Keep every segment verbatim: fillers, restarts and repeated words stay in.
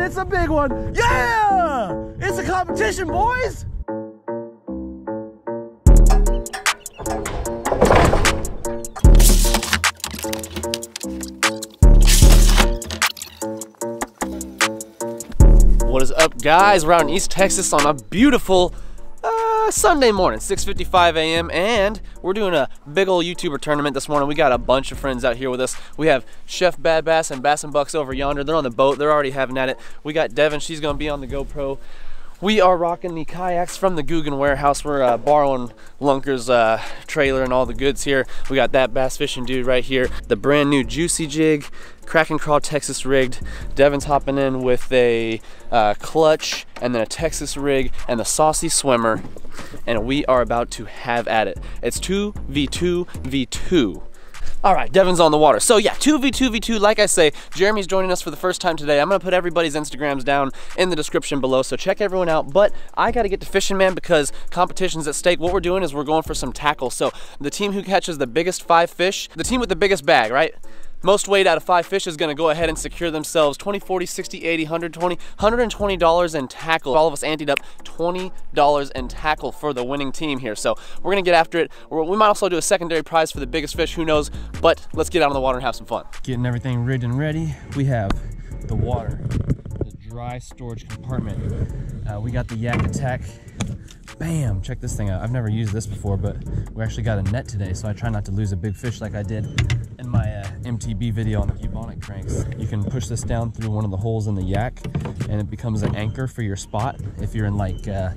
and it's a big one. Yeah! It's a competition, boys! What is up, guys? We're out in East Texas on a beautiful uh, Sunday morning, six fifty-five a m and we're doing a big old YouTuber tournament this morning. We got a bunch of friends out here with us. We have Chef Bad Bass and Bass and Bucks over yonder. They're on the boat. They're already having at it. We got Devin. She's going to be on the GoPro. We are rocking the kayaks from the Googan warehouse. We're uh, borrowing Lunker's uh, trailer and all the goods here. We got that bass fishing dude right here. The brand new Juicy Jig, Crack and Crawl Texas rigged. Devin's hopping in with a uh, clutch and then a Texas rig and the Saucy Swimmer. And we are about to have at it. It's two v two v two. All right, Devin's on the water. So yeah, two v two v two, like I say, Jeremy's joining us for the first time today. I'm gonna put everybody's Instagrams down in the description below, so check everyone out. But I gotta get to fishing, man, because competition's at stake. What we're doing is we're going for some tackle. So the team who catches the biggest five fish, the team with the biggest bag, right? Most weight out of five fish is gonna go ahead and secure themselves twenty, forty, sixty, eighty, one twenty, one twenty dollars in tackle. All of us anteed up twenty dollars in tackle for the winning team here. So we're gonna get after it. We might also do a secondary prize for the biggest fish, who knows? But let's get out on the water and have some fun. Getting everything rigged and ready. We have the water, the dry storage compartment. Uh, we got the Yak Attack. Bam, check this thing out. I've never used this before, but we actually got a net today, so I try not to lose a big fish like I did in my uh, M T B video on the Cubonic cranks. You can push this down through one of the holes in the yak, and it becomes an anchor for your spot. If you're in like uh,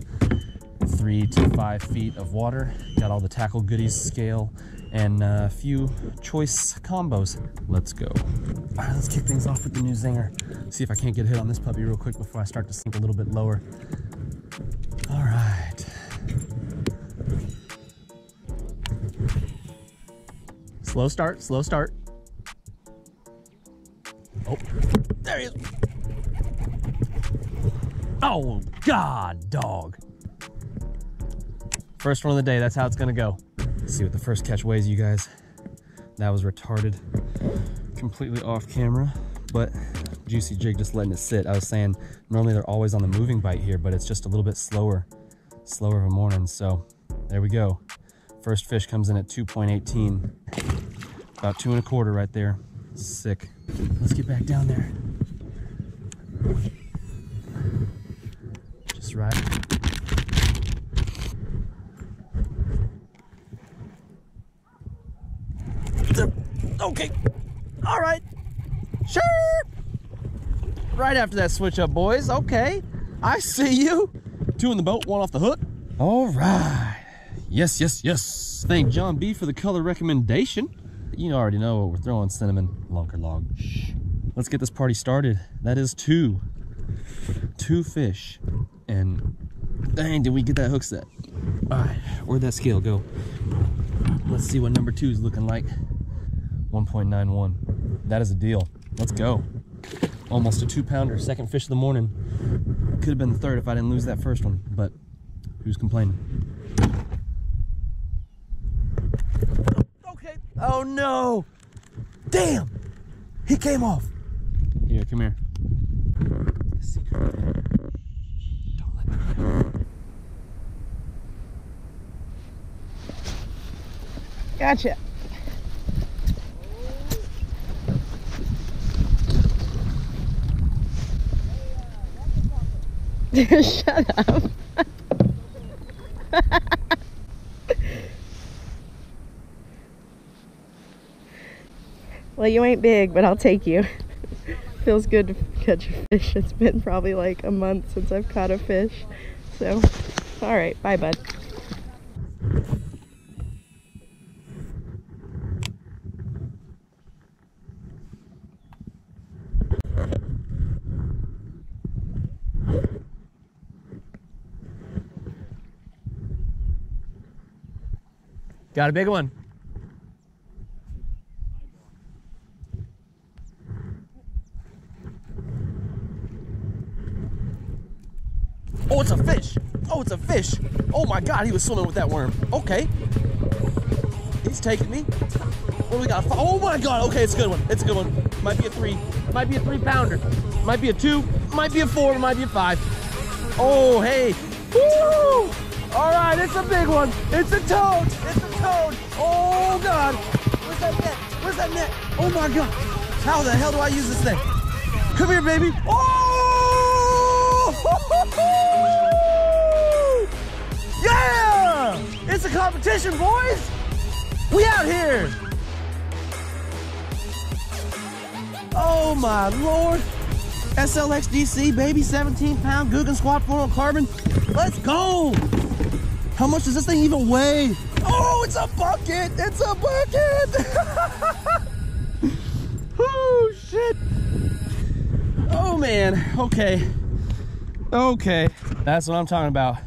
three to five feet of water, got all the tackle goodies, scale, and a few choice combos. Let's go. All right, let's kick things off with the new zinger. See if I can't get a hit on this puppy real quick before I start to sink a little bit lower. All right. Slow start, slow start. Oh, there he is. Oh, God, dog. First one of the day, that's how it's gonna go. Let's see what the first catch weighs, you guys. That was retarded. Completely off camera, but Juicy Jig just letting it sit. I was saying, normally they're always on the moving bite here, but it's just a little bit slower, slower of a morning. So there we go. First fish comes in at two point one eight, about two and a quarter right there. Sick. Let's get back down there. Just right. Okay. All right. Sure. Right after that switch up, boys. Okay. I see you. Two in the boat, one off the hook. All right. Yes, yes, yes. Thank John B for the color recommendation. You already know what we're throwing, cinnamon, lunker log. Shh. Let's get this party started. That is two. Two fish. And dang, did we get that hook set? All right, where'd that scale go? Let's see what number two is looking like. one point nine one. That is a deal. Let's go. Almost a two pounder, second fish of the morning. Could have been the third if I didn't lose that first one, but who's complaining? Oh no! Damn! He came off! Here, come here. Let's see. Don't let him down. Gotcha! Dude, shut up! Well, you ain't big, but I'll take you. Feels good to catch a fish. It's been probably like a month since I've caught a fish. So, all right, bye, bud. Got a big one. Oh, it's a fish. Oh, it's a fish. Oh my God, he was swimming with that worm. Okay. He's taking me. What do we got? Oh my God. Okay, it's a good one. It's a good one. Might be a three. Might be a three pounder. Might be a two. might be a four, might be a five. Oh, hey. Woo! All right, it's a big one. It's a toad. It's a toad. Oh, God. Where's that net? Where's that net? Oh, my God. How the hell do I use this thing? Come here, baby. Oh! Yeah! It's a competition, boys. We out here. Oh, my Lord. S L X D C, baby, seventeen pound, Googan squat, fluorocarbon. Let's go. How much does this thing even weigh? Oh, it's a bucket. It's a bucket. Oh, shit. Oh, man. Okay. Okay. That's what I'm talking about.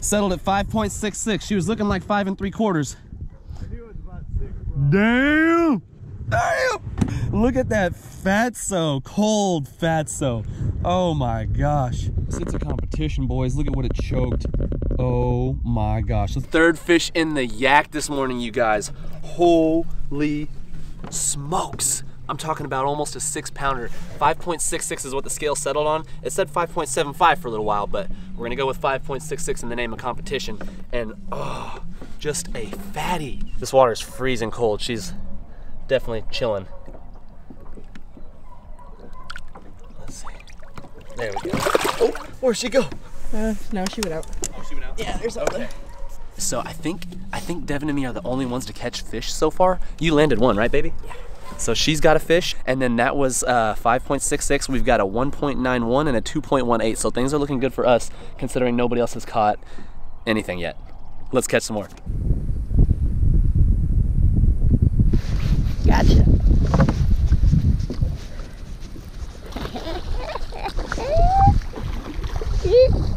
Settled at five point six six. She was looking like five and three quarters. I knew it was about six, bro. Damn. Damn. Look at that fatso, cold fatso. Oh my gosh. It's a competition, boys. Look at what it choked. Oh my gosh. The third fish in the yak this morning, you guys. Holy smokes. I'm talking about almost a six pounder. five point six six is what the scale settled on. It said five point seven five for a little while, but we're gonna go with five point six six in the name of competition. And oh, just a fatty. This water is freezing cold. She's definitely chilling. There we go. Oh, where'd she go? Uh, no, she went out. Oh, she went out? Yeah, there's something. Okay. So I think I think Devin and me are the only ones to catch fish so far. You landed one, right, baby? Yeah. So she's got a fish, and then that was uh, five point six six. We've got a one point nine one and a two point one eight. So things are looking good for us, considering nobody else has caught anything yet. Let's catch some more. Gotcha.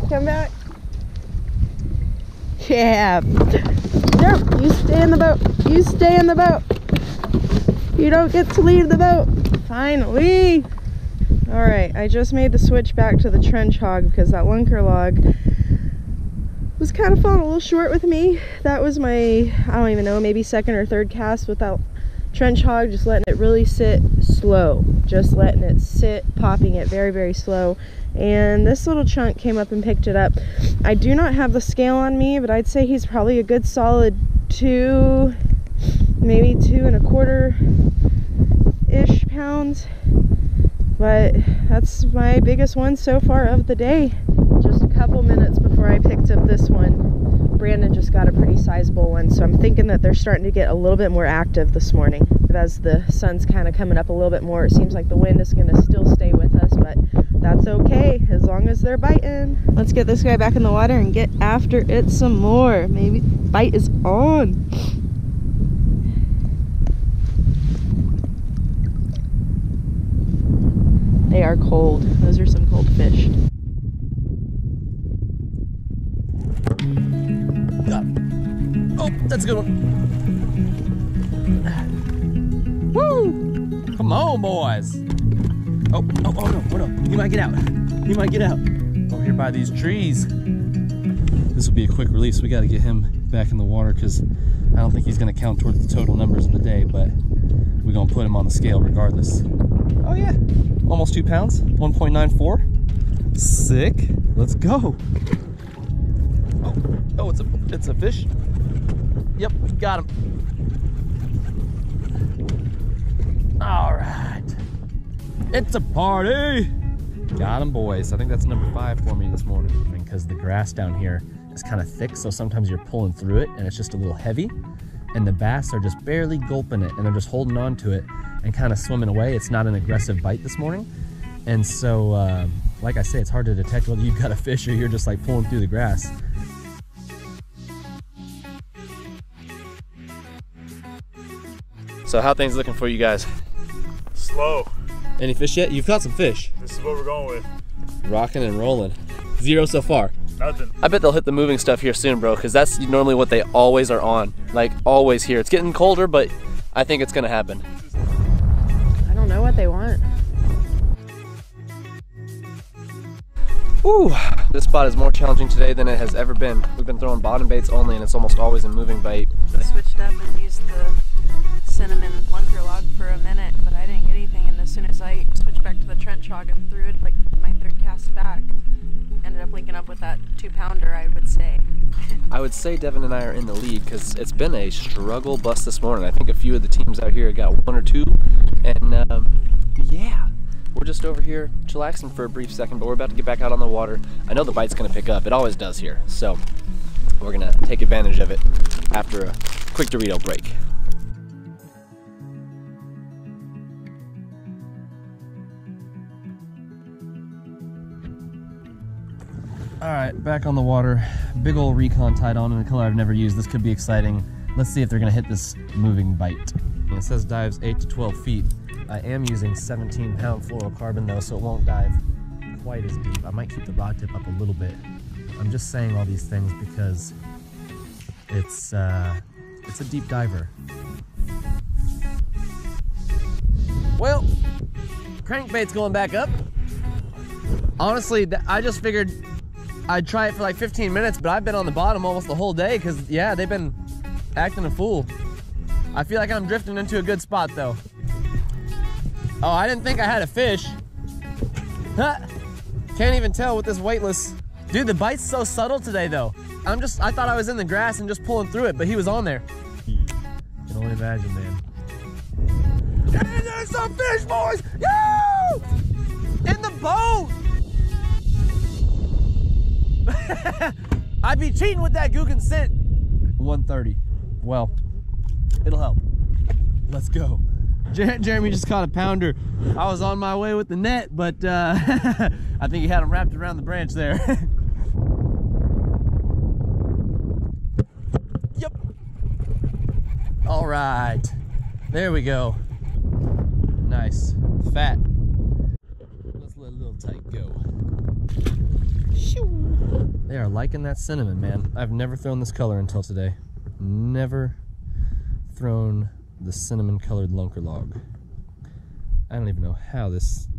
Come back. Yeah. No, you stay in the boat. You stay in the boat. You don't get to leave the boat. Finally. All right, I just made the switch back to the Trench Hawg because that Lunker log was kind of falling a little short with me. That was my, I don't even know, maybe second or third cast without Trench Hawg, just letting it really sit slow. Just letting it sit, popping it very, very slow. And this little chunk came up and picked it up. I do not have the scale on me, but I'd say he's probably a good solid two, maybe two and a quarter-ish pounds. But that's my biggest one so far of the day. Just a couple minutes before I picked up this one, Brandon just got a pretty sizable one. So I'm thinking that they're starting to get a little bit more active this morning. But as the sun's kind of coming up a little bit more, it seems like the wind is going to still stay with us, but that's okay as long as they're biting. Let's get this guy back in the water and get after it some more. Maybe bite is on. They are cold. Those are some cold fish. Oh, that's a good one. Woo! Come on, boys. Oh, oh, oh no, oh no, you might get out. You might get out. Over here by these trees. This will be a quick release. We gotta get him back in the water because I don't think he's gonna count towards the total numbers of the day, but we're gonna put him on the scale regardless. Oh yeah, almost two pounds, one point nine four. Sick, let's go. Oh, oh, it's a, it's a fish. Yep, we got him. All right. It's a party! Got him, boys. I think that's number five for me this morning. Because the grass down here is kind of thick, so sometimes you're pulling through it and it's just a little heavy. And the bass are just barely gulping it and they're just holding on to it and kind of swimming away. It's not an aggressive bite this morning. And so, um, like I say, it's hard to detect whether you've got a fish or you're just like pulling through the grass. So how things looking for you guys? Slow. Any fish yet? You've caught some fish. This is what we're going with. Rocking and rolling. Zero so far. Nothing. I bet they'll hit the moving stuff here soon, bro, because that's normally what they always are on. Like, always here. It's getting colder, but I think it's going to happen. I don't know what they want. Ooh, this spot is more challenging today than it has ever been. We've been throwing bottom baits only, and it's almost always a moving bait. I switched up and used the cinnamon Blunker log for a minute, but I didn't get anything, and as soon as I switched back to the Trench Hawg and threw it like my third up with that two pounder, I would say. I would say Devin and I are in the lead because it's been a struggle bus this morning. I think a few of the teams out here got one or two, and um, yeah, we're just over here chillaxing for a brief second, but we're about to get back out on the water. I know the bite's going to pick up. It always does here, so we're going to take advantage of it after a quick Dorito break. All right, back on the water. Big ol' recon tied on in a color I've never used. This could be exciting. Let's see if they're gonna hit this moving bite. It says dives eight to twelve feet. I am using seventeen pound fluorocarbon though, so it won't dive quite as deep. I might keep the rod tip up a little bit. I'm just saying all these things because it's, uh, it's a deep diver. Well, crankbait's going back up. Honestly, I just figured I'd try it for like fifteen minutes, but I've been on the bottom almost the whole day because, yeah, they've been acting a fool. I feel like I'm drifting into a good spot, though. Oh, I didn't think I had a fish. Huh. Can't even tell with this weightless. Dude, the bite's so subtle today, though. I'm just, I thought I was in the grass and just pulling through it, but he was on there. I can only imagine, man. Hey, there's some fish, boys! Yo! In the boat! I'd be cheating with that Googan scent. one thirty. Well, it'll help. Let's go. Jer Jeremy just caught a pounder. I was on my way with the net, but uh, I think he had him wrapped around the branch there. Yep. All right. There we go. Nice. Fat. Let's let a little tight go. They are liking that cinnamon, man. I've never thrown this color until today. Never thrown the cinnamon colored lunker log. I don't even know how this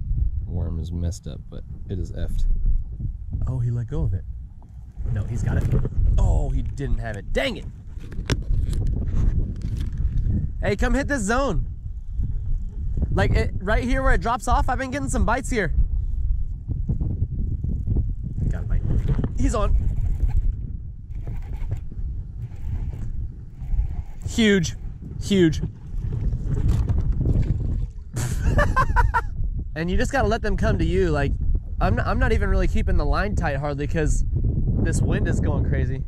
worm is messed up, but it is effed. Oh, he let go of it. No, he's got it. Oh, he didn't have it. Dang it. Hey, come hit this zone. Like it, right here where it drops off, I've been getting some bites here. He's on. Huge. Huge. And you just gotta let them come to you. Like, I'm not, I'm not even really keeping the line tight hardly because this wind is going crazy.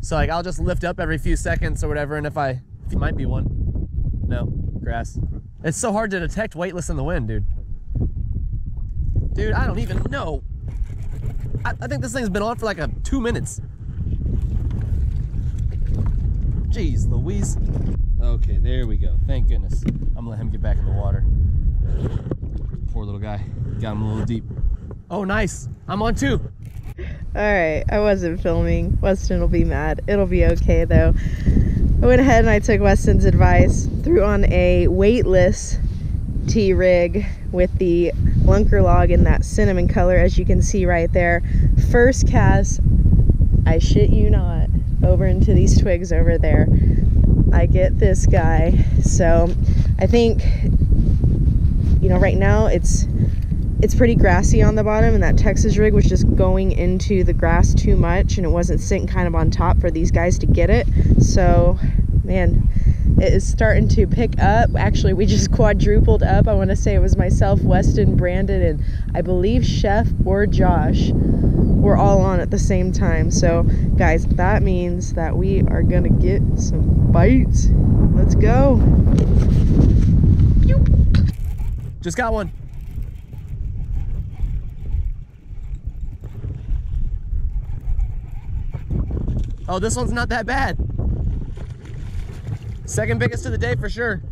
So, like, I'll just lift up every few seconds or whatever, and if I... It might be one. No. Grass. It's so hard to detect weightless in the wind, dude. Dude, I don't even know. I think this thing's been on for like a two minutes. Jeez Louise. Okay, there we go. Thank goodness. I'm gonna let him get back in the water. Poor little guy. Got him a little deep. Oh, nice. I'm on two. Alright, I wasn't filming. Westin will be mad. It'll be okay though. I went ahead and I took Westin's advice. Threw on a weightless T-rig with the lunker log in that cinnamon color, as you can see right there. First cast, I shit you not, over into these twigs over there. I get this guy. So I think, you know, right now it's it's pretty grassy on the bottom, and that Texas rig was just going into the grass too much, and it wasn't sitting kind of on top for these guys to get it. So, man, it is starting to pick up. Actually, we just quadrupled up. I want to say it was myself, Westin, Brandon, and I believe Chef or Josh were all on at the same time. So, guys, that means that we are going to get some bites. Let's go. Just got one. Oh, this one's not that bad. Second biggest of the day for sure.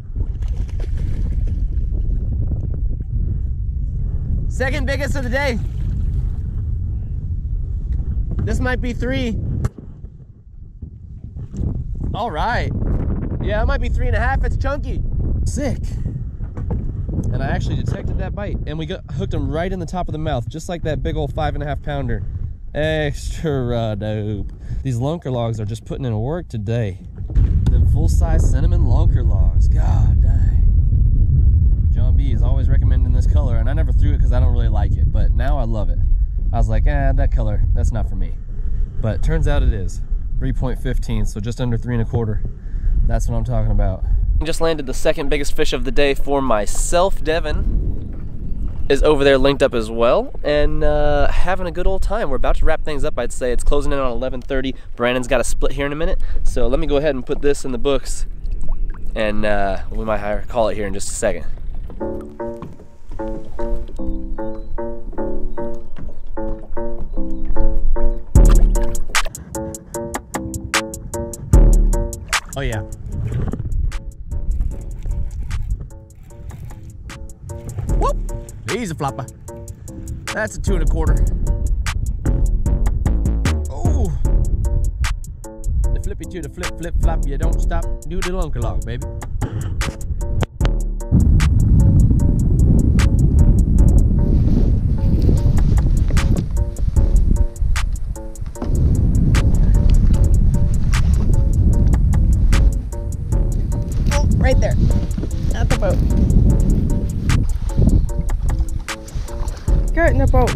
Second biggest of the day. This might be three. All right. Yeah, it might be three and a half. It's chunky. Sick. And I actually detected that bite. And we got, hooked him right in the top of the mouth, just like that big old five and a half pounder. Extra dope. These lunker logs are just putting in work today. Full-size cinnamon lunker logs. God dang. John B is always recommending this color, and I never threw it because I don't really like it, but now I love it. I was like, ah, that color, that's not for me. But turns out it is three point one five, so just under three and a quarter. That's what I'm talking about. Just landed the second biggest fish of the day for myself. Devin is over there linked up as well, and uh, having a good old time. We're about to wrap things up, I'd say. It's closing in on eleven thirty. Brandon's got a split here in a minute, so let me go ahead and put this in the books, and uh, we might hire, call it here in just a second. Oh yeah. Whoop! He's a flopper. That's a two and a quarter. Oh! The flippy to the flip, flip, flop. You don't stop. Do the lunker log, baby. Right there, at the boat. Get in the boat.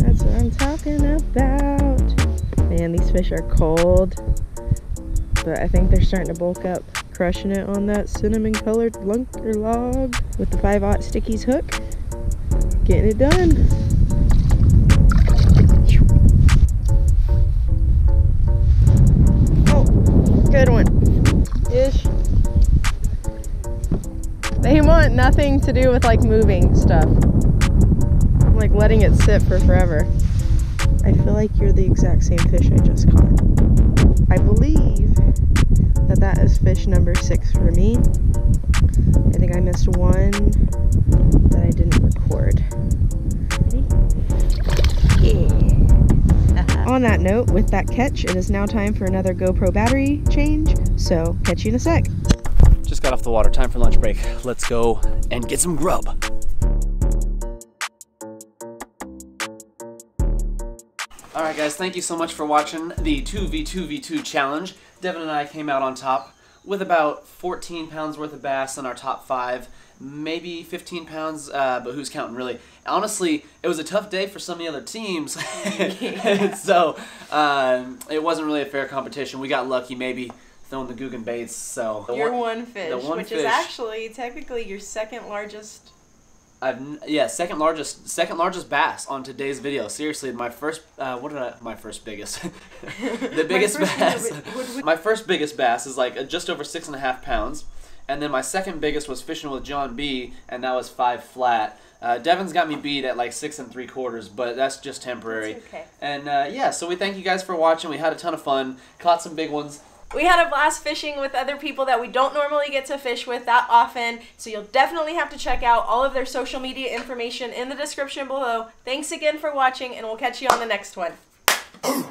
That's what I'm talking about. Man, these fish are cold, but I think they're starting to bulk up. Crushing it on that cinnamon colored lunker log with the five aught stickies hook. Getting it done. Nothing to do with like moving stuff. I'm like letting it sit for forever. I feel like you're the exact same fish I just caught. I believe that that is fish number six for me. I think I missed one that I didn't record. Yeah. On that note, with that catch, it is now time for another GoPro battery change, so catch you in a sec. Just got off the water, time for lunch break. Let's go and get some grub. All right guys, thank you so much for watching the two v two v two challenge. Devin and I came out on top with about fourteen pounds worth of bass in our top five, maybe fifteen pounds, uh, but who's counting really? Honestly, it was a tough day for some of the other teams. Yeah. So um, it wasn't really a fair competition. We got lucky maybe throwing the Googan Baits, so... Your one, one fish, the one which fish, is actually technically your second largest... I've, yeah, second largest second largest bass on today's video. Seriously, my first... Uh, what did I... My first biggest. The biggest my bass. Would, would, would, my first biggest bass is like just over six and a half pounds. And then my second biggest was fishing with John B, and that was five flat. Uh, Devin's got me beat at like six and three quarters, but that's just temporary. That's okay. And uh, yeah, so we thank you guys for watching. We had a ton of fun. Caught some big ones. We had a blast fishing with other people that we don't normally get to fish with that often, so you'll definitely have to check out all of their social media information in the description below. Thanks again for watching, and we'll catch you on the next one.